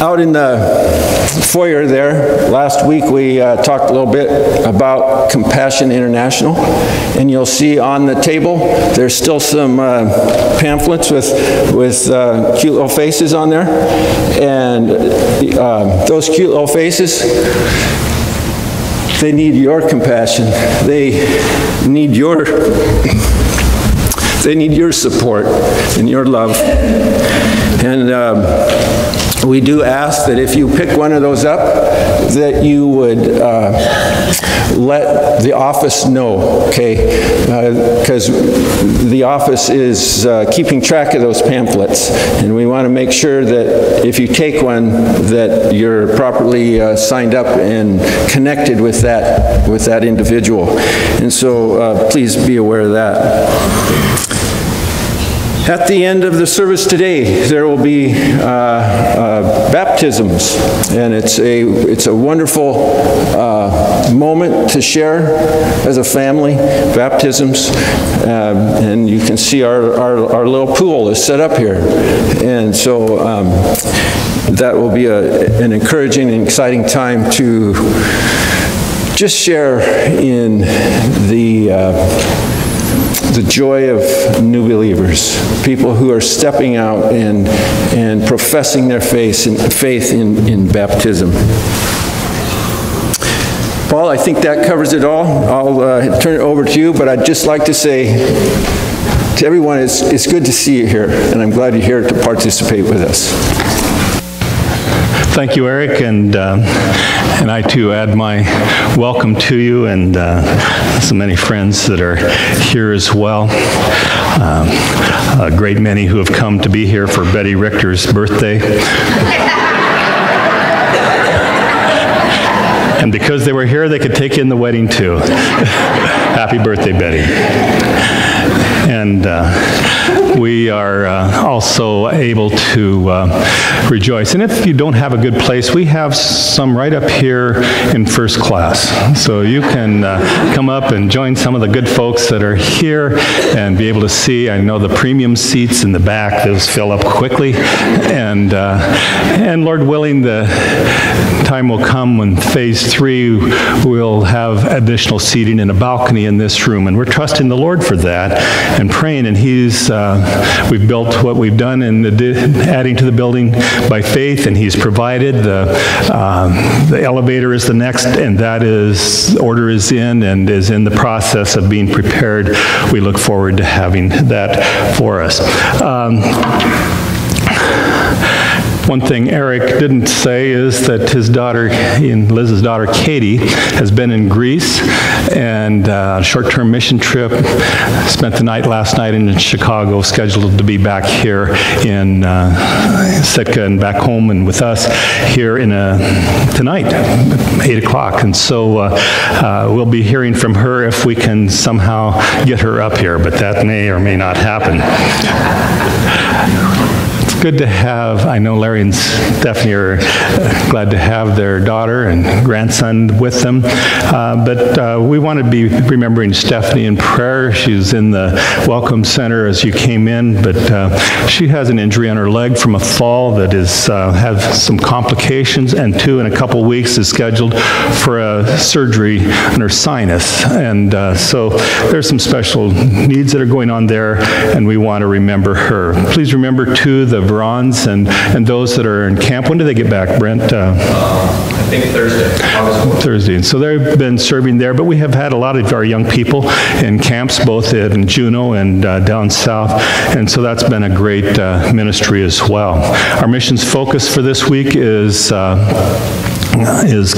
Out in the foyer there, last week we talked a little bit about Compassion International, and you'll see on the table there's still some pamphlets with cute little faces on there, and those cute little faces, they need your compassion. They need your support and your love. And we do ask that if you pick one of those up, that you would let the office know, okay? Because the office is keeping track of those pamphlets, and we want to make sure that if you take one, that you're properly signed up and connected with that individual. And so please be aware of that. At the end of the service today, there will be baptisms, and it's a wonderful moment to share as a family, baptisms, and you can see our little pool is set up here, and so that will be an encouraging and exciting time to just share in the joy of new believers, people who are stepping out and professing their faith in baptism. Paul, I think that covers it all. I'll turn it over to you, but I'd just like to say to everyone, it's good to see you here, and I'm glad you're here to participate with us. Thank you, Eric, and I too add my welcome to you and so many friends that are here as well. A great many who have come to be here for Betty Richter's birthday. And because they were here, they could take in the wedding too. Happy birthday, Betty. And we are also able to rejoice. And if you don't have a good place, we have some right up here in first class. So you can come up and join some of the good folks that are here and be able to see. I know the premium seats in the back, those fill up quickly. And Lord willing, the time will come when phase 3 will have additional seating in a balcony in this room, and we're trusting the Lord for that and praying, and He's we've built what we've done and adding to the building by faith, and He's provided. The elevator is the next, and that is order is in and is in the process of being prepared. We look forward to having that for us. One thing Eric didn't say is that his daughter, Liz's daughter Katie, has been in Greece and a short-term mission trip. Spent the night last night in Chicago, scheduled to be back here in Sitka and back home and with us here in tonight, 8 o'clock. And so we'll be hearing from her if we can somehow get her up here, but that may or may not happen. Good to have, I know Larry and Stephanie are glad to have their daughter and grandson with them, but we want to be remembering Stephanie in prayer. She's in the Welcome Center as you came in, but she has an injury on her leg from a fall that is has some complications, and in a couple weeks is scheduled for a surgery on her sinus, and so there's some special needs that are going on there, and we want to remember her. Please remember, too, the Verons and those that are in camp. When do they get back, Brent? I think Thursday. Thursday. And so they've been serving there, but we have had a lot of our young people in camps, both in Juneau and down south, and so that's been a great ministry as well. Our missions focus for this week is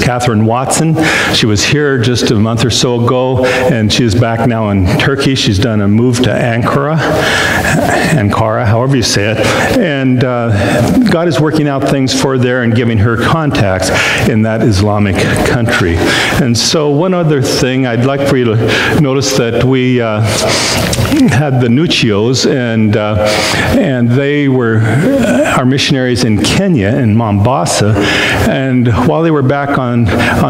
Catherine Watson. She was here just a month or so ago, and she is back now in Turkey. She's done a move to Ankara, however you say it, and God is working out things for there and giving her contacts in that Islamic country. And so one other thing, I'd like for you to notice that we had the Nuccios, and they were our missionaries in Kenya, in Mombasa, and while they they were back on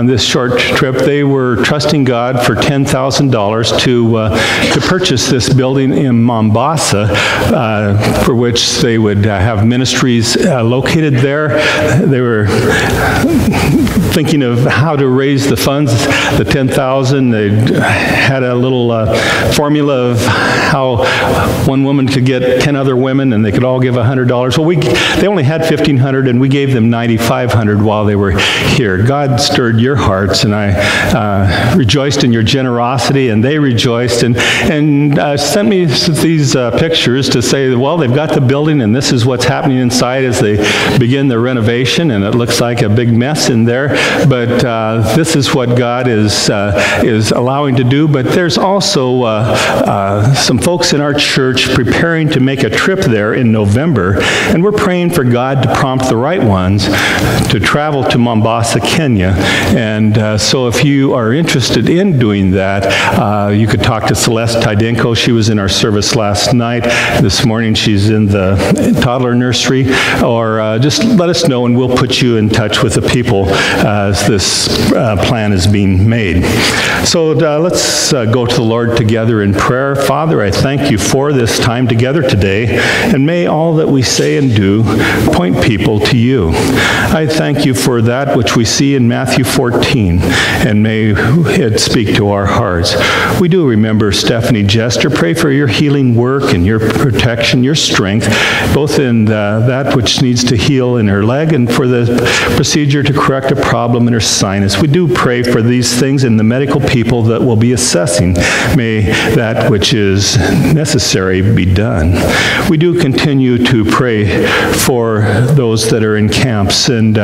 this short trip, they were trusting God for $10,000 to purchase this building in Mombasa, for which they would have ministries located there. They were thinking of how to raise the funds, the $10,000. They had a little formula of how one woman could get 10 other women, and they could all give $100. Well, they only had $1,500, and we gave them $9,500 while they were here. God stirred your hearts, and I rejoiced in your generosity, and they rejoiced, and sent me these pictures to say, well, they've got the building, and this is what's happening inside as they begin the renovation, and it looks like a big mess in there, but this is what God is allowing to do. But there's also some folks in our church preparing to make a trip there in November, and we're praying for God to prompt the right ones to travel to Mombasa, Kenya, and so if you are interested in doing that, you could talk to Celeste Tidenko. She was in our service last night. This morning she's in the toddler nursery, or just let us know and we'll put you in touch with the people as this plan is being made. So let's go to the Lord together in prayer. Father, I thank you for this time together today, and may all that we say and do point people to you. I thank you for that which we see in Matthew 14, and may it speak to our hearts. We do remember Stephanie Jester. Pray for your healing work and your protection, your strength, both in that which needs to heal in her leg and for the procedure to correct a problem in her sinus. We do pray for these things and the medical people that will be assessing. May that which is necessary be done. We do continue to pray for those that are in camps and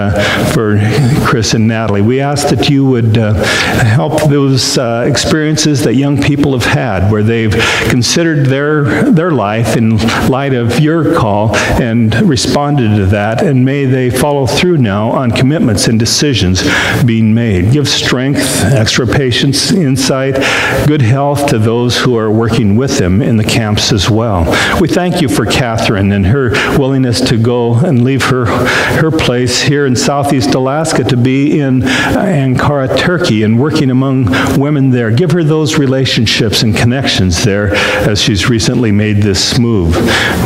for Chris and Natalie. We ask that you would help those experiences that young people have had, where they've considered their life in light of your call and responded to that, and may they follow through now on commitments and decisions being made. Give strength, extra patience, insight, good health to those who are working with them in the camps as well. We thank you for Catherine and her willingness to go and leave her place here in Southeast Alaska to be in Ankara, Turkey, and working among women there. Give her those relationships and connections there as she's recently made this move.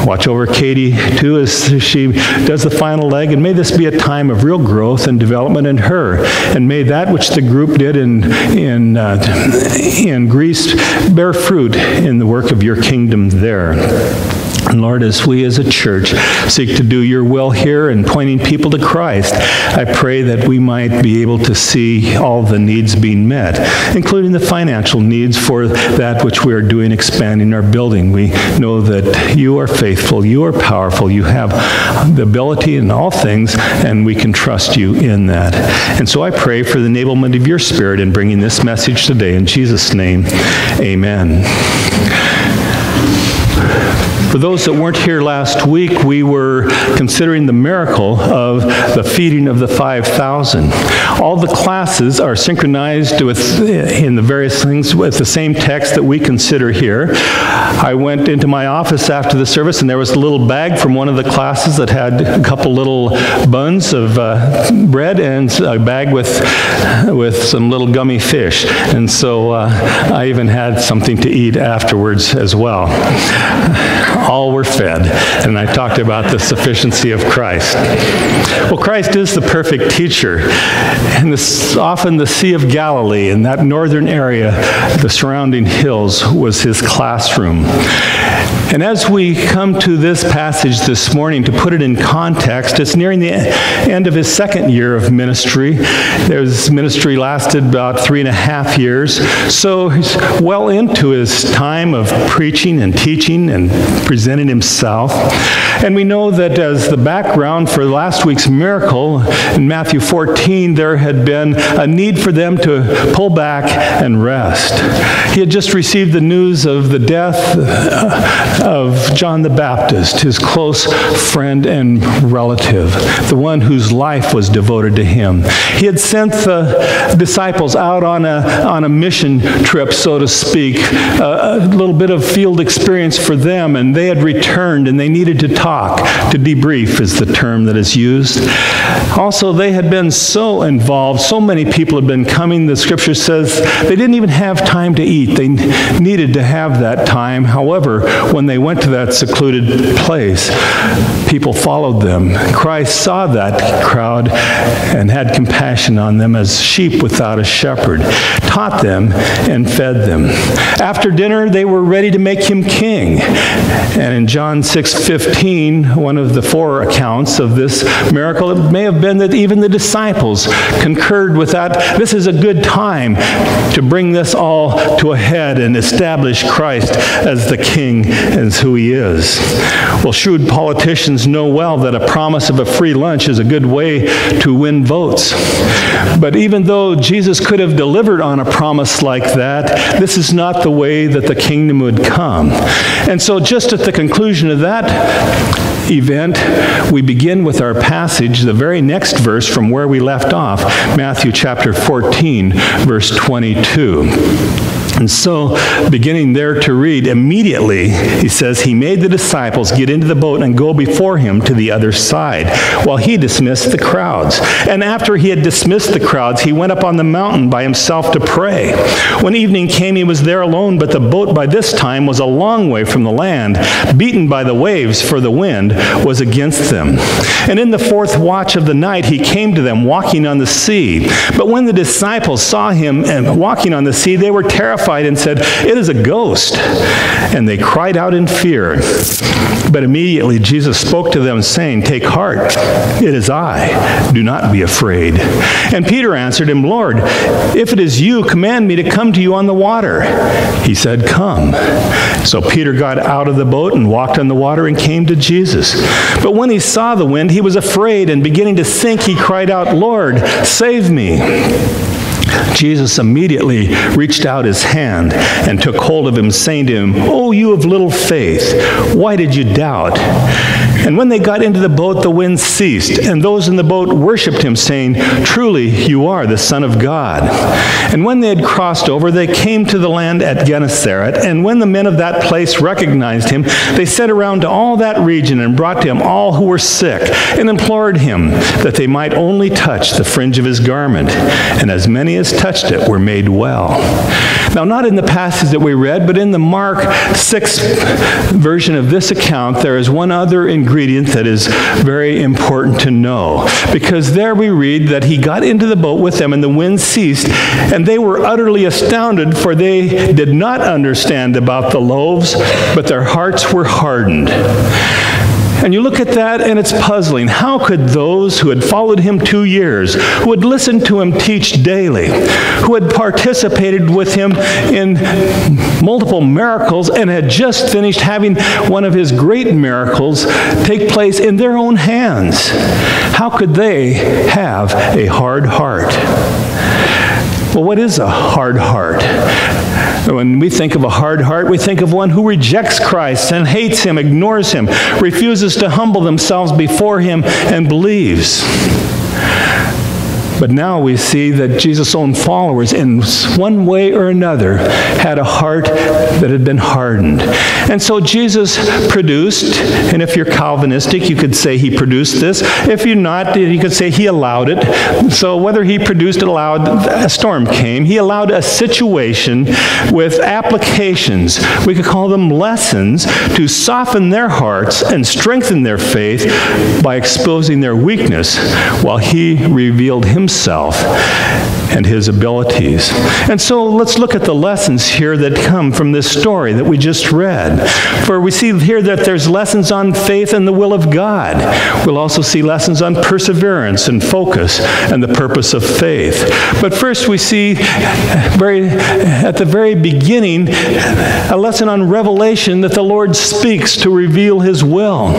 Watch over Katie, too, as she does the final leg, and may this be a time of real growth and development in her, and may that which the group did in Greece bear fruit in the work of your kingdom there. And Lord, as we as a church seek to do your will here and pointing people to Christ, I pray that we might be able to see all the needs being met, including the financial needs for that which we are doing, expanding our building. We know that you are faithful, you are powerful, you have the ability in all things, and we can trust you in that. And so I pray for the enablement of your Spirit in bringing this message today. In Jesus' name, amen. For those that weren't here last week, we were considering the miracle of the feeding of the 5,000. All the classes are synchronized in the various things with the same text that we consider here. I went into my office after the service, and there was a little bag from one of the classes that had a couple little buns of bread and a bag with some little gummy fish. And so I even had something to eat afterwards as well. All were fed, and I talked about the sufficiency of Christ. Well, Christ is the perfect teacher, and often the Sea of Galilee and that northern area, the surrounding hills, was his classroom. And as we come to this passage this morning, to put it in context, it's nearing the end of his second year of ministry. His ministry lasted about 3.5 years, so he's well into his time of preaching and teaching and presenting himself. And we know that as the background for last week's miracle in Matthew 14, there had been a need for them to pull back and rest. He had just received the news of the death of John the Baptist, his close friend and relative, the one whose life was devoted to him. He had sent the disciples out on a mission trip, so to speak, a little bit of field experience for them, and they had returned and they needed to talk. To debrief is the term that is used. Also, they had been so involved, so many people had been coming, the scripture says they didn't even have time to eat. They needed to have that time. However, when they went to that secluded place, people followed them. Christ saw that crowd and had compassion on them as sheep without a shepherd, taught them and fed them. After dinner, they were ready to make him king. And in John 6:15, one of the four accounts of this miracle, it may have been that even the disciples concurred with that. This is a good time to bring this all to a head and establish Christ as the king, as who he is. Well, shrewd politicians know well that a promise of a free lunch is a good way to win votes. But even though Jesus could have delivered on a promise like that, this is not the way that the kingdom would come. And so just at the conclusion of that event, we begin with our passage, the very next verse from where we left off, Matthew chapter 14, verse 22. And so, beginning there to read, immediately, he says, he made the disciples get into the boat and go before him to the other side, while he dismissed the crowds. And after he had dismissed the crowds, he went up on the mountain by himself to pray. When evening came, he was there alone, but the boat by this time was a long way from the land, beaten by the waves, for the wind was against them. And in the fourth watch of the night, he came to them walking on the sea. But when the disciples saw him walking on the sea, they were terrified and said, "It is a ghost." And they cried out in fear. But immediately Jesus spoke to them, saying, "Take heart, it is I. Do not be afraid." And Peter answered him, "Lord, if it is you, command me to come to you on the water." He said, "Come." So Peter got out of the boat and walked on the water and came to Jesus. But when he saw the wind, he was afraid, and beginning to sink, he cried out, "Lord, save me." Jesus immediately reached out his hand and took hold of him, saying to him, "Oh, you of little faith, why did you doubt?" And when they got into the boat, the wind ceased, and those in the boat worshipped him, saying, "Truly, you are the Son of God." And when they had crossed over, they came to the land at Gennesaret, and when the men of that place recognized him, they sent around to all that region and brought to him all who were sick, and implored him that they might only touch the fringe of his garment. And as many as touched it were made well. Now, not in the passage that we read, but in the Mark 6 version of this account, there is one other ingredient that is very important to know, because there we read that he got into the boat with them and the wind ceased, and they were utterly astounded, for they did not understand about the loaves, but their hearts were hardened. And you look at that, and it's puzzling. How could those who had followed him 2 years, who had listened to him teach daily, who had participated with him in multiple miracles, and had just finished having one of his great miracles take place in their own hands, how could they have a hard heart? Well, what is a hard heart? When we think of a hard heart, we think of one who rejects Christ and hates him, ignores him, refuses to humble themselves before him, and believes. But now we see that Jesus' own followers, in one way or another, had a heart that had been hardened. And so Jesus produced, and if you're Calvinistic, you could say he produced this. If you're not, you could say he allowed it. So whether he produced it, allowed, a storm came. He allowed a situation with applications, we could call them lessons, to soften their hearts and strengthen their faith by exposing their weakness, while he revealed himself and his abilities. And so let's look at the lessons here that come from this story that we just read. For we see here that there's lessons on faith and the will of God. We'll also see lessons on perseverance and focus and the purpose of faith. But first we see at the very beginning a lesson on revelation that the Lord speaks to reveal his will.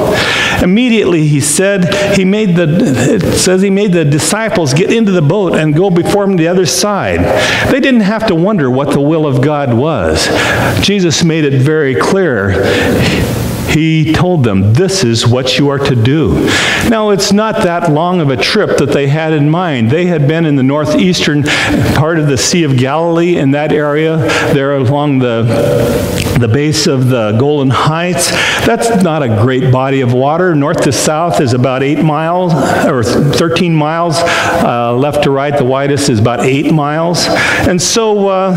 Immediately he said, it says he made the disciples get into the boat and go before him the other side. They didn't have to wonder what the will of God was. Jesus made it very clear. He told them, this is what you are to do. Now, it's not that long of a trip that they had in mind. They had been in the northeastern part of the Sea of Galilee, in that area, there along the base of the Golan Heights. That's not a great body of water. North to south is about 8 miles, or 13 miles. Left to right, the widest is about 8 miles. And so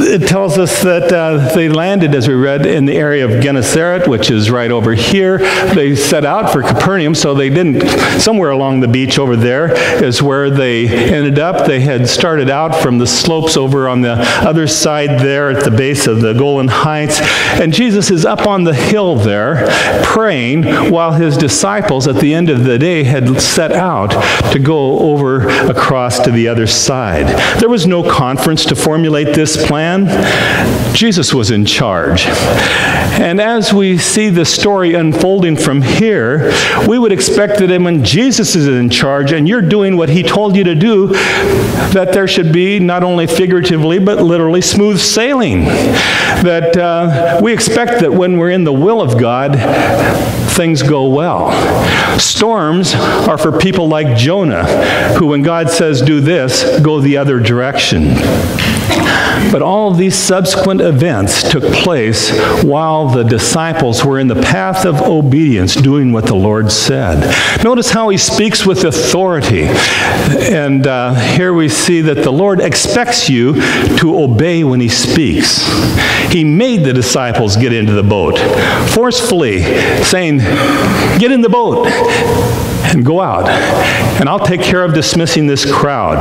it tells us that they landed, as we read, in the area of Gennesaret, which is right over here. They set out for Capernaum, so they didn't, somewhere along the beach over there is where they ended up. They had started out from the slopes over on the other side there at the base of the Golan Heights, and Jesus is up on the hill there praying while his disciples at the end of the day had set out to go over across to the other side. There was no conference to formulate this plan. Jesus was in charge. And as we see the story unfolding from here, we would expect that when Jesus is in charge and you're doing what he told you to do, that there should be not only figuratively but literally smooth sailing. That we expect that when we're in the will of God, things go well. Storms are for people like Jonah, who when God says do this, go the other direction. But all of these subsequent events took place while the disciples were in the path of obedience, doing what the Lord said. Notice how he speaks with authority. And here we see that the Lord expects you to obey when he speaks. He made the disciples get into the boat, forcefully saying, get in the boat and go out, and I'll take care of dismissing this crowd.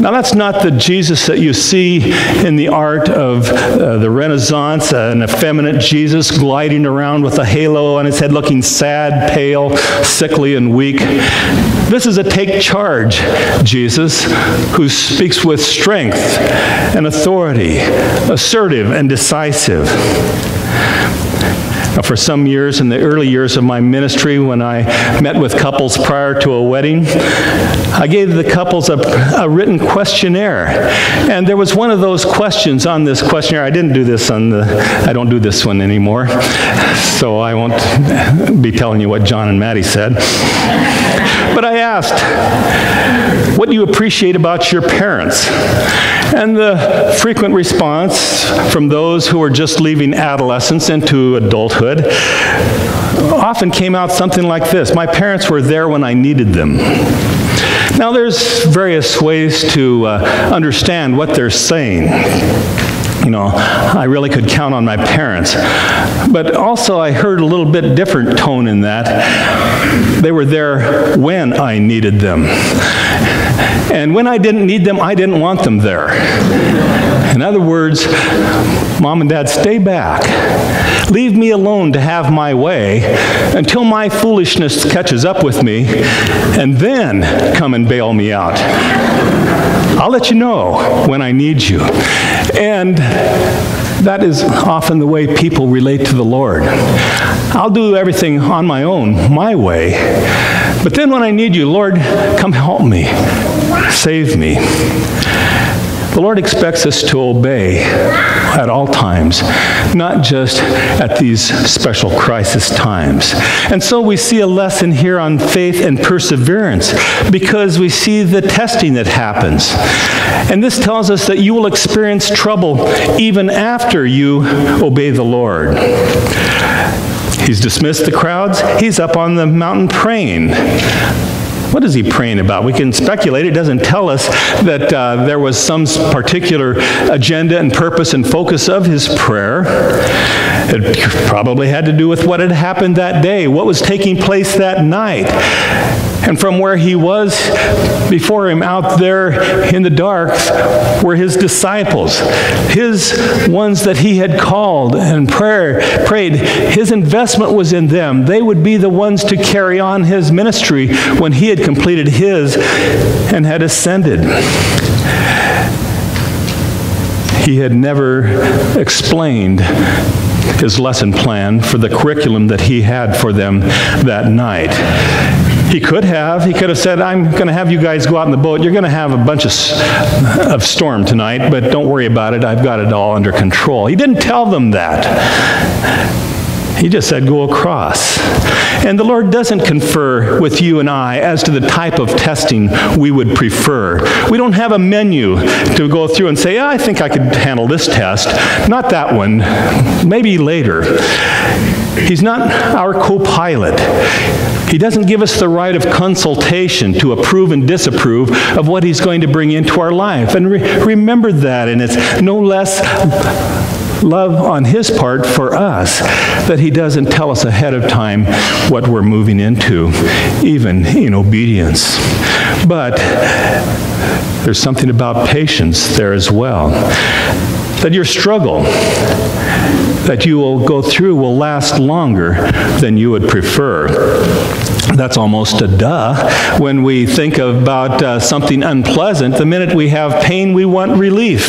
Now, that's not the Jesus that you see in the art of the Renaissance, an effeminate Jesus gliding around with a halo on his head, looking sad, pale, sickly, and weak. This is a take charge Jesus who speaks with strength and authority, assertive and decisive. For some years, in the early years of my ministry, when I met with couples prior to a wedding, I gave the couples a written questionnaire. And there was one of those questions on this questionnaire. I didn't do this on the, I don't do this one anymore, so I won't be telling you what John and Maddie said. But I asked, what do you appreciate about your parents? And the frequent response from those who were just leaving adolescence into adulthood often came out something like this: my parents were there when I needed them. Now, there's various ways to understand what they're saying. You know, I really could count on my parents. But also I heard a little bit different tone in that. They were there when I needed them. And when I didn't need them, I didn't want them there. In other words, Mom and Dad, stay back. Leave me alone to have my way until my foolishness catches up with me, and then come and bail me out. I'll let you know when I need you. And that is often the way people relate to the Lord. I'll do everything on my own, my way. But then when I need you, Lord, come help me, save me. The Lord expects us to obey at all times, not just at these special crisis times. And so we see a lesson here on faith and perseverance, because we see the testing that happens. And this tells us that you will experience trouble even after you obey the Lord. He's dismissed the crowds. He's up on the mountain praying. What is he praying about? We can speculate. It doesn't tell us that there was some particular agenda and purpose and focus of his prayer. It probably had to do with what had happened that day, what was taking place that night. And from where he was before him out there in the dark were his disciples, his ones that he had called and prayed. His investment was in them. They would be the ones to carry on his ministry when he had completed his and had ascended. He had never explained his lesson plan for the curriculum that he had for them that night. He could have said, I'm going to have you guys go out in the boat. You're going to have a bunch of storm tonight, but don't worry about it. I've got it all under control. He didn't tell them that. He just said, go across. And the Lord doesn't confer with you and I as to the type of testing we would prefer. We don't have a menu to go through and say, I think I could handle this test. Not that one. Maybe later. He's not our co-pilot. He doesn't give us the right of consultation to approve and disapprove of what he's going to bring into our life. And remember that, and it's no less love on his part for us that he doesn't tell us ahead of time what we're moving into, even in obedience. But there's something about patience there as well. That your struggle that you will go through will last longer than you would prefer. That's almost a duh when we think about something unpleasant. The minute we have pain, we want relief.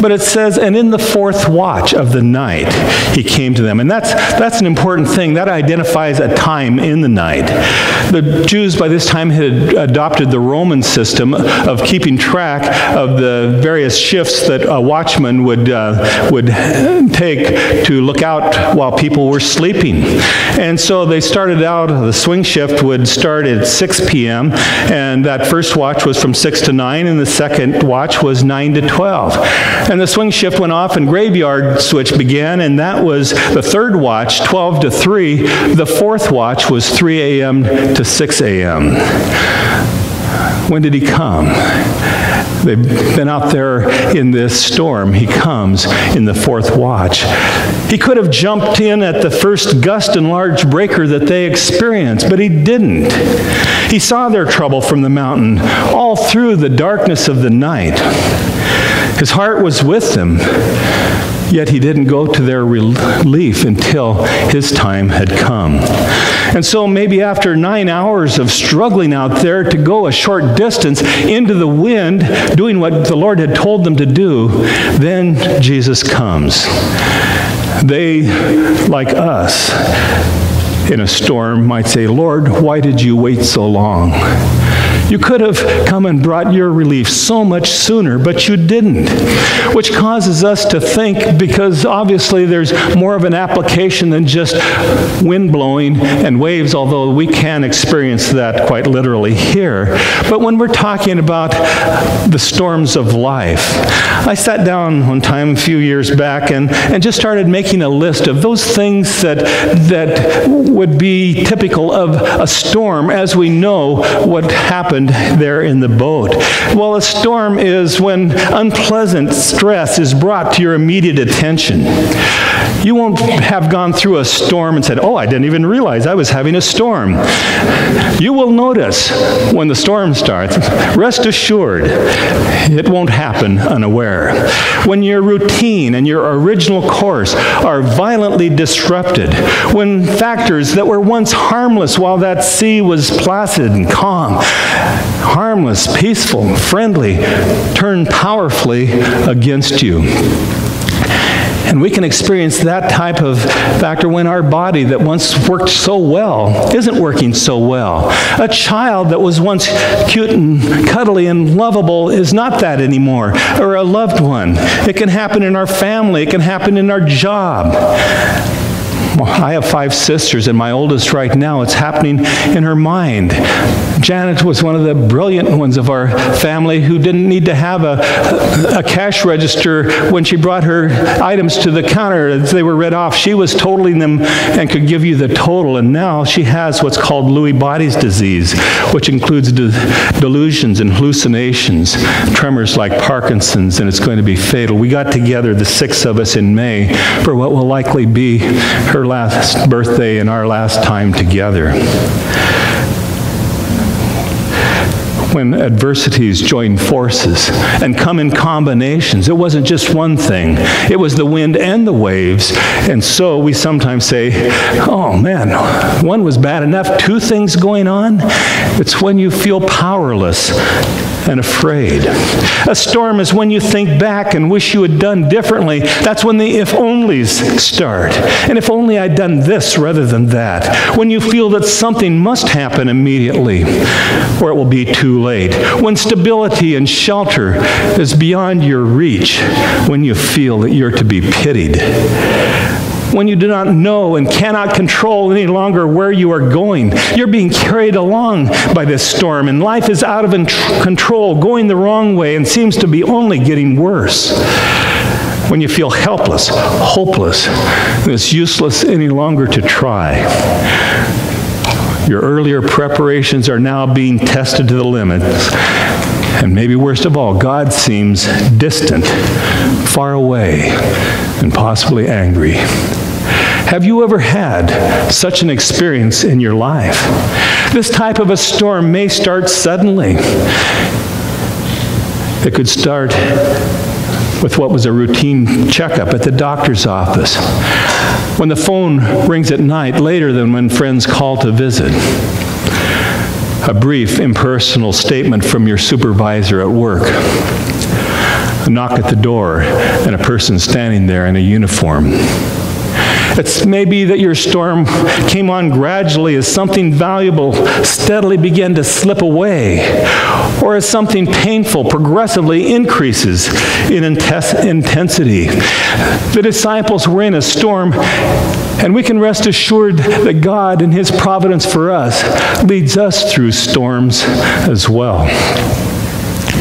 But it says, and in the fourth watch of the night, he came to them. And that's an important thing. That identifies a time in the night. The Jews by this time had adopted the Roman system of keeping track of the various shifts that a watchman would take to look out while people were sleeping. And so they started out, the swing shift would start at 6 p.m. and that first watch was from 6 to 9 and the second watch was 9 to 12. And the swing shift went off and graveyard switch began, and that was the third watch, 12 to 3. The fourth watch was 3 a.m. to 6 a.m. When did he come? They've been out there in this storm. He comes in the fourth watch. He could have jumped in at the first gust and large breaker that they experienced, but he didn't. He saw their trouble from the mountain all through the darkness of the night. His heart was with them, yet he didn't go to their relief until his time had come. And so maybe after 9 hours of struggling out there to go a short distance into the wind, doing what the Lord had told them to do, then Jesus comes. They, like us, in a storm might say, Lord, why did you wait so long? You could have come and brought your relief so much sooner, but you didn't, which causes us to think, because obviously there's more of an application than just wind blowing and waves, although we can experience that quite literally here. But when we're talking about the storms of life, I sat down one time a few years back and just started making a list of those things that would be typical of a storm as we know what happened there in the boat. Well, a storm is when unpleasant stress is brought to your immediate attention. You won't have gone through a storm and said, oh, I didn't even realize I was having a storm. You will notice when the storm starts. Rest assured, it won't happen unaware. When your routine and your original course are violently disrupted, when factors that were once harmless while that sea was placid and calm, harmless, peaceful, friendly, turn powerfully against you. And we can experience that type of factor when our body that once worked so well isn't working so well. A child that was once cute and cuddly and lovable is not that anymore, or a loved one. It can happen in our family. It can happen in our job. I have 5 sisters, and my oldest right now, it's happening in her mind. Janet was one of the brilliant ones of our family who didn't need to have a cash register when she brought her items to the counter. As they were read off, she was totaling them and could give you the total, and now she has what's called Lewy body disease, which includes delusions and hallucinations, tremors like Parkinson's, and it's going to be fatal. We got together, the 6 of us, in May for what will likely be her last birthday and our last time together. When adversities join forces and come in combinations, it wasn't just one thing. It was the wind and the waves. And so we sometimes say, oh man, one was bad enough, 2 things going on? It's when you feel powerless and afraid. A storm is when you think back and wish you had done differently. That's when the if-onlys start. And if only I'd done this rather than that. When you feel that something must happen immediately, or it will be too late. When stability and shelter is beyond your reach. When you feel that you're to be pitied. When you do not know and cannot control any longer where you are going. You're being carried along by this storm, and life is out of control, going the wrong way, and seems to be only getting worse. When you feel helpless, hopeless, and it's useless any longer to try. Your earlier preparations are now being tested to the limits. And maybe worst of all, God seems distant, far away, and possibly angry. Have you ever had such an experience in your life? This type of a storm may start suddenly. It could start with what was a routine checkup at the doctor's office, when the phone rings at night later than when friends call to visit. A brief, impersonal statement from your supervisor at work. A knock at the door and a person standing there in a uniform. It may be that your storm came on gradually as something valuable steadily began to slip away, or as something painful progressively increases in intensity. The disciples were in a storm, and we can rest assured that God and His providence for us leads us through storms as well.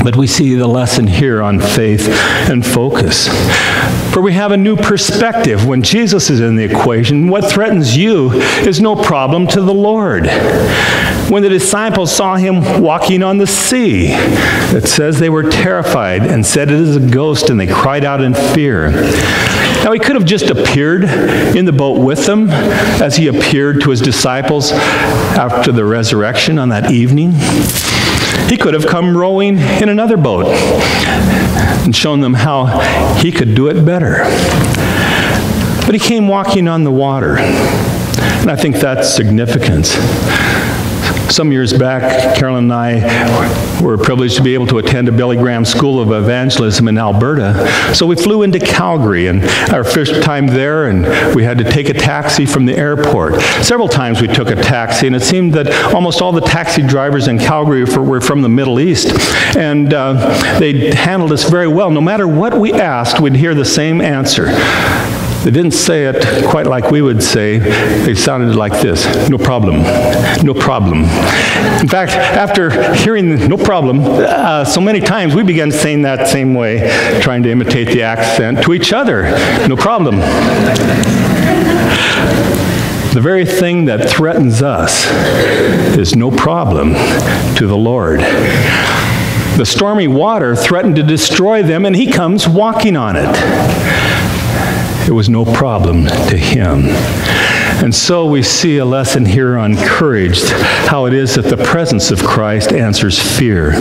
But we see the lesson here on faith and focus. For we have a new perspective when Jesus is in the equation. What threatens you is no problem to the Lord. When the disciples saw Him walking on the sea, it says they were terrified and said, "It is a ghost," and they cried out in fear. Now, He could have just appeared in the boat with them as He appeared to His disciples after the resurrection on that evening. He could have come rowing in another boat and shown them how He could do it better. But He came walking on the water, and I think that's significant. Some years back, Carolyn and I were privileged to be able to attend a Billy Graham School of Evangelism in Alberta. So we flew into Calgary, and our first time there, and we had to take a taxi from the airport. Several times we took a taxi, and it seemed that almost all the taxi drivers in Calgary were from the Middle East. And they handled us very well. No matter what we asked, we'd hear the same answer. They didn't say it quite like we would say. They sounded like this: no problem, no problem. In fact, after hearing "no problem" so many times, we began saying that same way, trying to imitate the accent, to each other: no problem. The very thing that threatens us is no problem to the Lord. The stormy water threatened to destroy them, and He comes walking on it. It was no problem to Him. And so we see a lesson here on courage, how it is that the presence of Christ answers fear.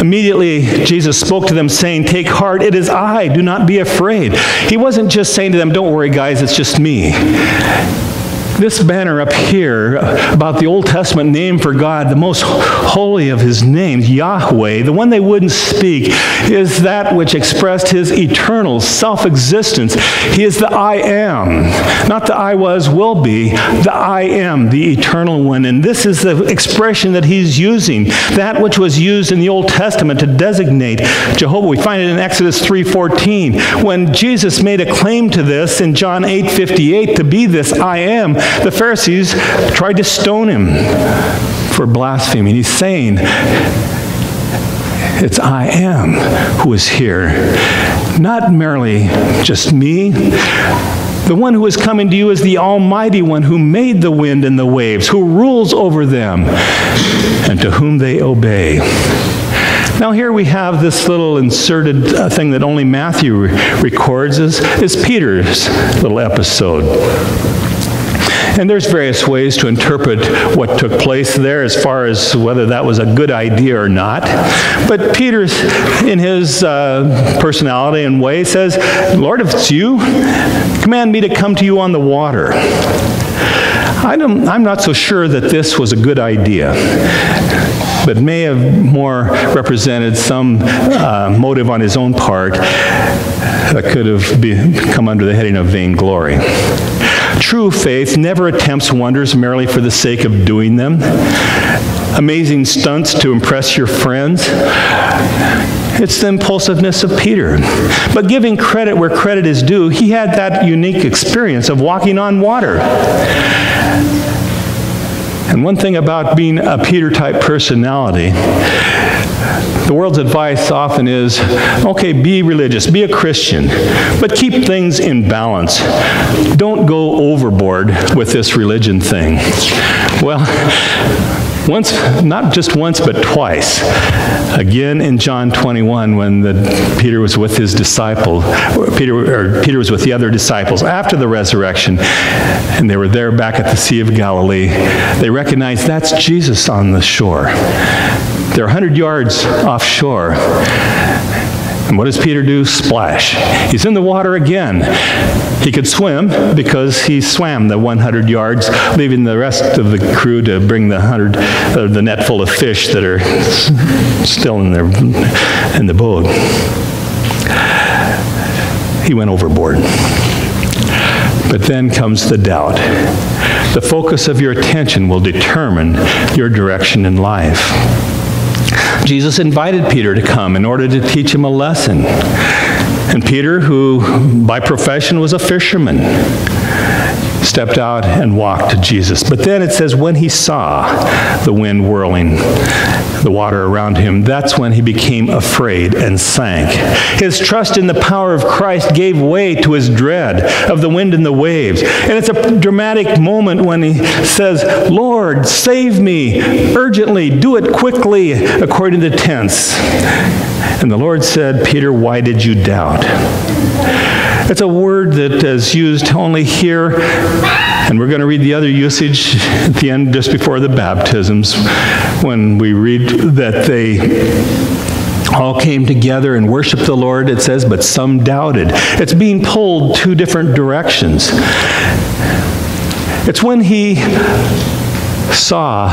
Immediately, Jesus spoke to them, saying, "Take heart, it is I, do not be afraid." He wasn't just saying to them, "Don't worry, guys, it's just me." This banner up here about the Old Testament name for God, the most holy of His names, Yahweh, the one they wouldn't speak, is that which expressed His eternal self-existence. He is the I am, not the I was, will be, the I am, the eternal one. And this is the expression that He's using, that which was used in the Old Testament to designate Jehovah. We find it in Exodus 3:14. When Jesus made a claim to this in John 8:58, to be this I am, the Pharisees tried to stone Him for blasphemy. He's saying, it's I am who is here, not merely just me. The one who is coming to you is the Almighty One who made the wind and the waves, who rules over them, and to whom they obey. Now here we have this little inserted thing that only Matthew records is Peter's little episode. And there's various ways to interpret what took place there as far as whether that was a good idea or not. But Peter, in his personality and way, says, "Lord, if it's you, command me to come to you on the water." I'm not so sure that this was a good idea. but may have more represented some motive on his own part that could have come under the heading of vainglory. True faith never attempts wonders merely for the sake of doing them. Amazing stunts to impress your friends. It's the impulsiveness of Peter. But giving credit where credit is due, he had that unique experience of walking on water. And one thing about being a Peter-type personality, the world's advice often is, okay, be religious, be a Christian, but keep things in balance. Don't go overboard with this religion thing. Well, once, not just once, but twice. Again, in John 21, when Peter was with his disciples, Peter was with the other disciples after the resurrection, and they were there back at the Sea of Galilee, they recognized that's Jesus on the shore. They're 100 yards offshore. And what does Peter do? Splash. He's in the water again. He could swim because he swam the 100 yards, leaving the rest of the crew to bring the net full of fish that are still in the boat. He went overboard. But then comes the doubt. The focus of your attention will determine your direction in life. Jesus invited Peter to come in order to teach him a lesson. And Peter, who by profession was a fisherman, stepped out and walked to Jesus. But then it says, when he saw the wind whirling the water around him, that's when he became afraid and sank. His trust in the power of Christ gave way to his dread of the wind and the waves. And it's a dramatic moment when he says, Lord, save me urgently, do it quickly, according to the tense. And the Lord said, Peter, why did you doubt? It's a word that is used only here, and we're going to read the other usage at the end just before the baptisms, when we read that they all came together and worshiped the Lord, it says, but some doubted. It's being pulled two different directions. It's when he saw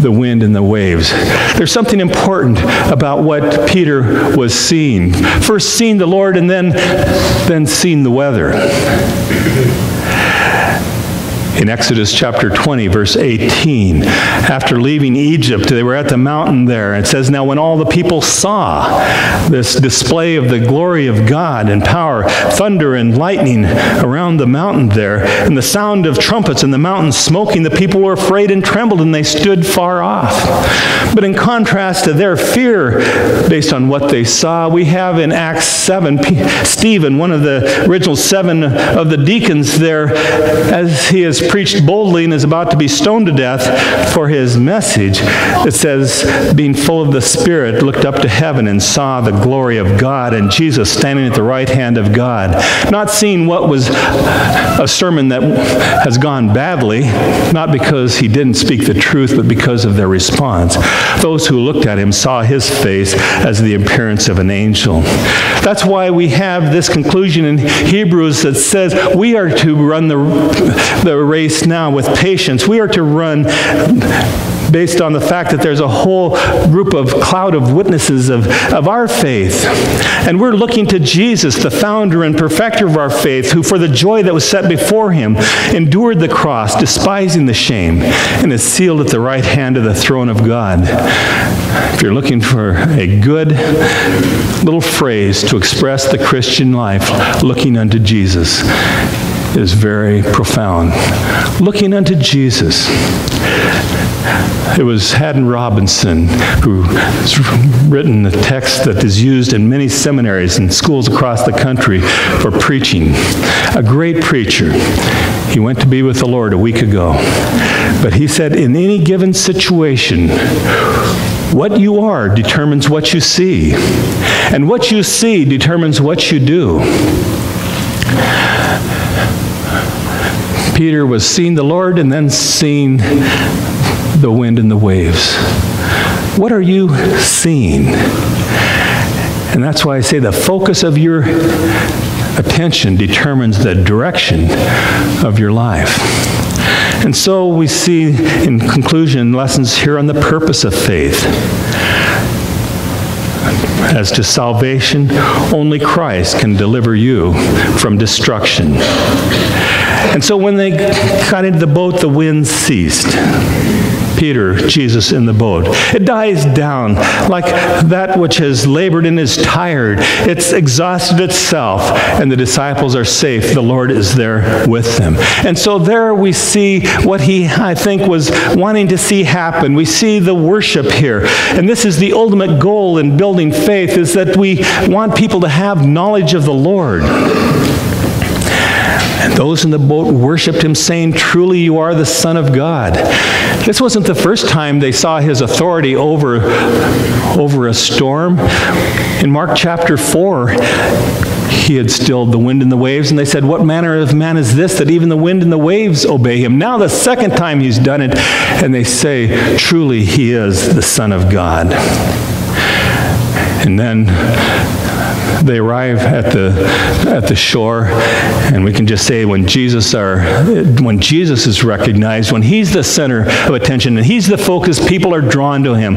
the wind and the waves. There's something important about what Peter was seeing. First seeing the Lord and then seeing the weather. In Exodus chapter 20, verse 18, after leaving Egypt, they were at the mountain there. It says, now when all the people saw this display of the glory of God and power, thunder and lightning around the mountain there, and the sound of trumpets and the mountain smoking, the people were afraid and trembled, and they stood far off. But in contrast to their fear, based on what they saw, we have in Acts 7, Stephen, one of the original 7 of the deacons there, as he is preached boldly and is about to be stoned to death for his message. It says, being full of the Spirit, looked up to heaven and saw the glory of God and Jesus standing at the right hand of God. Not seeing what was a sermon that has gone badly, not because he didn't speak the truth, but because of their response. Those who looked at him saw his face as the appearance of an angel. That's why we have this conclusion in Hebrews that says we are to run the race now with patience. We are to run based on the fact that there's a whole group of cloud of witnesses of our faith. And we're looking to Jesus, the founder and perfecter of our faith, who for the joy that was set before him endured the cross, despising the shame, and is sealed at the right hand of the throne of God. If you're looking for a good little phrase to express the Christian life, looking unto Jesus, is very profound. Looking unto Jesus. It was Haddon Robinson who has written the text that is used in many seminaries and schools across the country for preaching. A great preacher. He went to be with the Lord a week ago. But he said, in any given situation, what you are determines what you see. And what you see determines what you do. Peter was seeing the Lord and then seeing the wind and the waves. What are you seeing? And that's why I say the focus of your attention determines the direction of your life. And so we see, in conclusion, lessons here on the purpose of faith. As to salvation, only Christ can deliver you from destruction. And so when they got into the boat, the wind ceased. Peter, Jesus in the boat. It dies down like that which has labored and is tired. It's exhausted itself, and the disciples are safe. The Lord is there with them. And so there we see what he, I think, was wanting to see happen. We see the worship here. And this is the ultimate goal in building faith, is that we want people to have knowledge of the Lord. And those in the boat worshipped him, saying, "Truly you are the Son of God." This wasn't the first time they saw his authority over a storm. In Mark chapter 4, he had stilled the wind and the waves, and they said, "What manner of man is this, that even the wind and the waves obey him?" Now the second time he's done it, and they say, "Truly he is the Son of God." And then they arrive at the shore, and we can just say when Jesus is recognized, when he's the center of attention and he's the focus, people are drawn to him.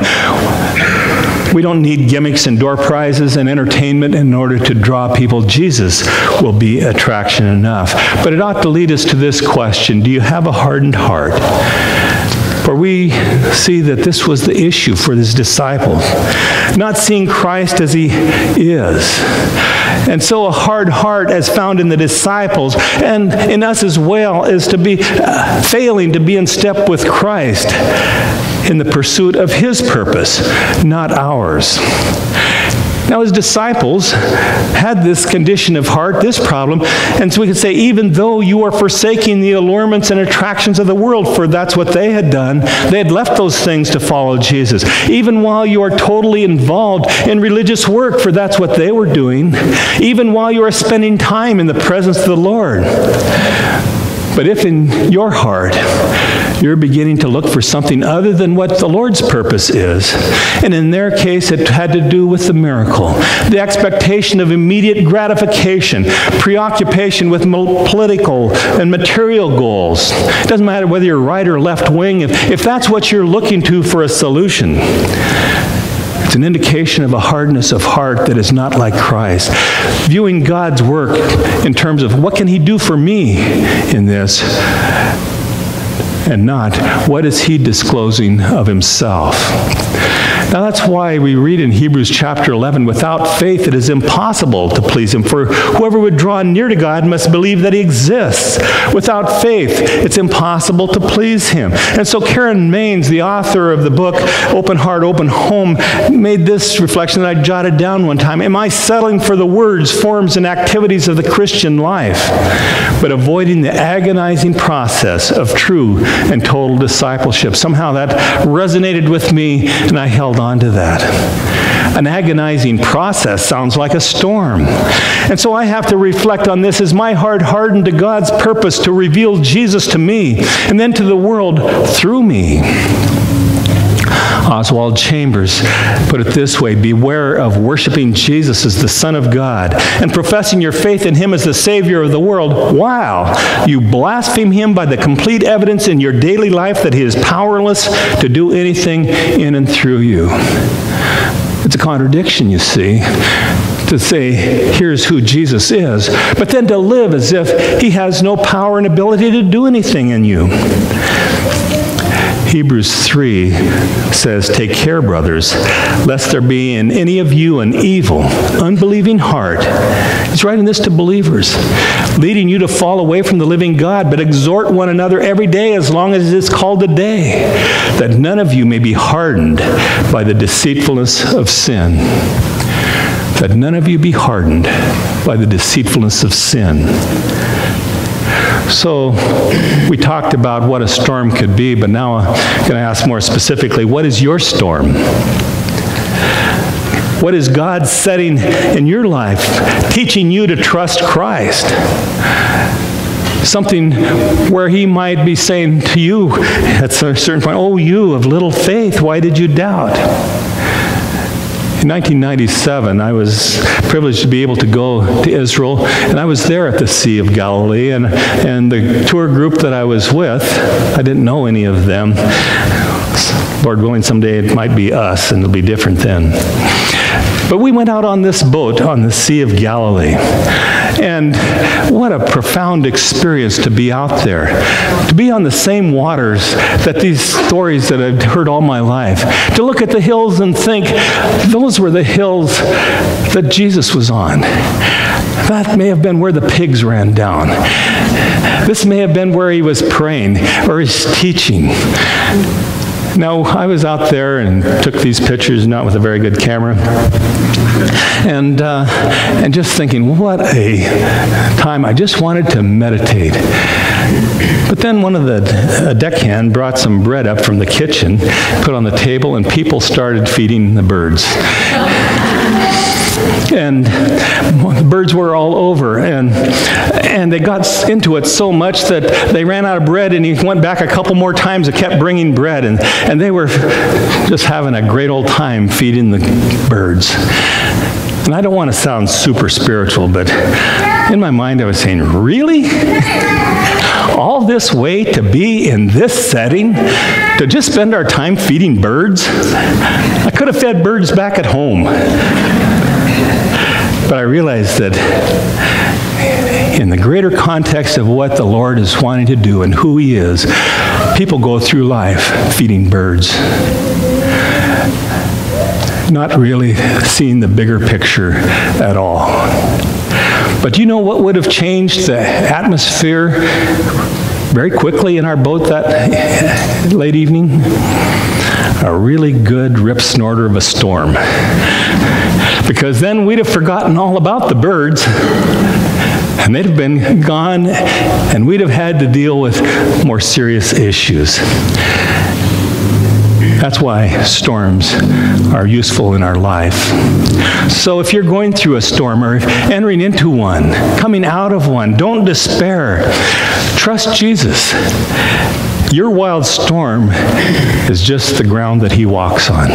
We don't need gimmicks and door prizes and entertainment in order to draw people. Jesus will be attraction enough. But it ought to lead us to this question: do you have a hardened heart? For we see that this was the issue for his disciples, not seeing Christ as he is. And so a hard heart, as found in the disciples and in us as well, is to be failing to be in step with Christ in the pursuit of his purpose, not ours. Now, his disciples had this condition of heart, this problem, and so we could say, even though you are forsaking the allurements and attractions of the world, for that's what they had done, they had left those things to follow Jesus. Even while you are totally involved in religious work, for that's what they were doing, even while you are spending time in the presence of the Lord. But if in your heart you're beginning to look for something other than what the Lord's purpose is, and in their case it had to do with the miracle, the expectation of immediate gratification, preoccupation with political and material goals. It doesn't matter whether you're right or left wing, if that's what you're looking to for a solution, it's an indication of a hardness of heart that is not like Christ. Viewing God's work in terms of what can he do for me in this, and not what is he disclosing of himself. Now that's why we read in Hebrews chapter 11, without faith it is impossible to please him, for whoever would draw near to God must believe that he exists. Without faith, it's impossible to please him. And so Karen Maines, the author of the book Open Heart, Open Home, made this reflection that I jotted down one time: am I settling for the words, forms, and activities of the Christian life, but avoiding the agonizing process of true and total discipleship? Somehow that resonated with me, and I held on to that. An agonizing process sounds like a storm. And so I have to reflect on this: is my heart hardened to God's purpose to reveal Jesus to me and then to the world through me? Oswald Chambers put it this way: beware of worshiping Jesus as the Son of God and professing your faith in him as the Savior of the world while you blaspheme him by the complete evidence in your daily life that he is powerless to do anything in and through you. It's a contradiction, you see, to say, here's who Jesus is, but then to live as if he has no power and ability to do anything in you. Hebrews 3 says, "Take care, brothers, lest there be in any of you an evil, unbelieving heart." He's writing this to believers, leading you to fall away from the living God, but exhort one another every day as long as it is called a day, that none of you may be hardened by the deceitfulness of sin. That none of you be hardened by the deceitfulness of sin. So we talked about what a storm could be, but now I'm going to ask more specifically, what is your storm? What is God setting in your life, teaching you to trust Christ? Something where he might be saying to you at a certain point, "Oh, you of little faith, why did you doubt?" In 1997, I was privileged to be able to go to Israel, and I was there at the Sea of Galilee, and the tour group that I was with, I didn't know any of them. Lord willing, someday it might be us, and it'll be different then. But we went out on this boat on the Sea of Galilee. And what a profound experience to be out there, to be on the same waters that these stories that I've heard all my life, to look at the hills and think, those were the hills that Jesus was on. That may have been where the pigs ran down. This may have been where he was praying or his teaching. Now, I was out there and took these pictures, not with a very good camera, and just thinking, what a time. I just wanted to meditate. But then one of the deckhand brought some bread up from the kitchen, put on the table, and people started feeding the birds. And the birds were all over, and they got into it so much that they ran out of bread, and he went back a couple more times and kept bringing bread, and they were just having a great old time feeding the birds. And I don't want to sound super spiritual, but in my mind I was saying, really? All this way to be in this setting? To just spend our time feeding birds? I could have fed birds back at home. But I realized that in the greater context of what the Lord is wanting to do and who He is, people go through life feeding birds, not really seeing the bigger picture at all. But you know what would have changed the atmosphere very quickly in our boat that late evening? A really good rip snorter of a storm. Because then we'd have forgotten all about the birds, and they'd have been gone, and we'd have had to deal with more serious issues. That's why storms are useful in our life. So if you're going through a storm or entering into one, coming out of one, don't despair. Trust Jesus. Your wild storm is just the ground that He walks on.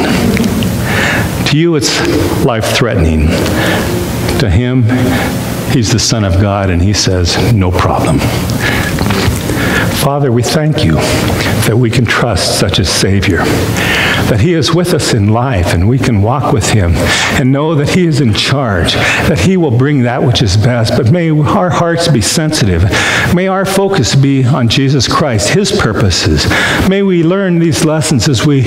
To you, it's life-threatening. To Him, He's the Son of God, and He says, no problem. Father, we thank You that we can trust such a Savior, that He is with us in life, and we can walk with Him and know that He is in charge, that He will bring that which is best. But may our hearts be sensitive. May our focus be on Jesus Christ, His purposes. May we learn these lessons as we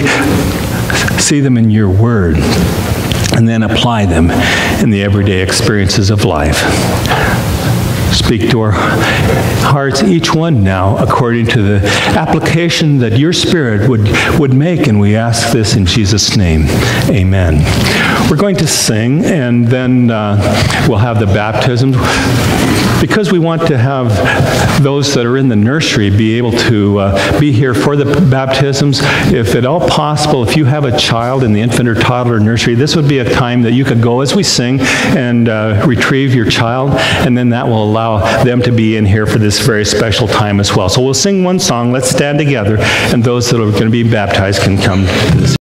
see them in Your Word, and then apply them in the everyday experiences of life. Speak to our hearts, each one now, according to the application that Your Spirit would make, and we ask this in Jesus' name. Amen. We're going to sing, and then we'll have the baptism. Because we want to have those that are in the nursery be able to be here for the baptisms, if at all possible, if you have a child in the infant or toddler nursery, this would be a time that you could go as we sing and retrieve your child, and then that will allow them to be in here for this very special time as well. So we'll sing one song. Let's stand together, and those that are going to be baptized can come to this.